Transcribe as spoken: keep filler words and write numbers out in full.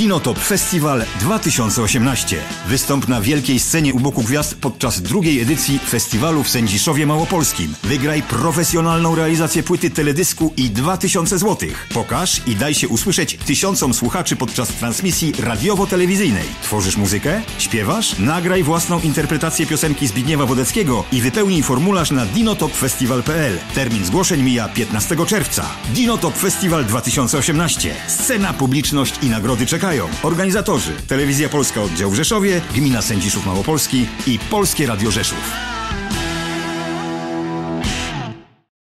Dino Top Festival dwa tysiące osiemnaście. Wystąp na wielkiej scenie u boku gwiazd podczas drugiej edycji festiwalu w Sędziszowie Małopolskim. Wygraj profesjonalną realizację płyty teledysku i dwa tysiące złotych. Pokaż i daj się usłyszeć tysiącom słuchaczy podczas transmisji radiowo-telewizyjnej. Tworzysz muzykę? Śpiewasz? Nagraj własną interpretację piosenki Zbigniewa Wodeckiego i wypełnij formularz na dinotopfestival kropka p l. Termin zgłoszeń mija piętnastego czerwca. Dino Top Festival dwa tysiące osiemnaście. Scena, publiczność i nagrody czekają. Organizatorzy: Telewizja Polska Oddział w Rzeszowie, Gmina Sędziszów Małopolski i Polskie Radio Rzeszów.